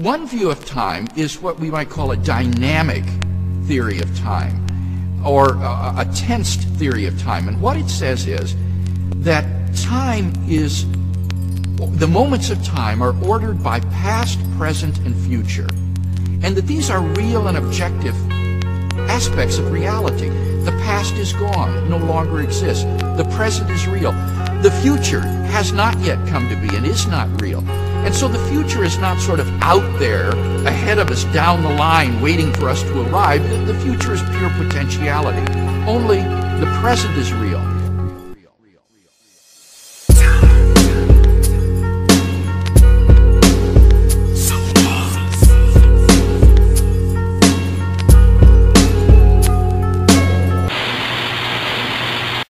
One view of time is what we might call a dynamic theory of time, or a tensed theory of time. And what it says is that time is, the moments of time are ordered by past, present, and future, and that these are real and objective aspects of reality. The past is gone, it no longer exists. The present is real. The future has not yet come to be and is not real. And so the future is not sort of out there, ahead of us, down the line, waiting for us to arrive. The future is pure potentiality. Only the present is real.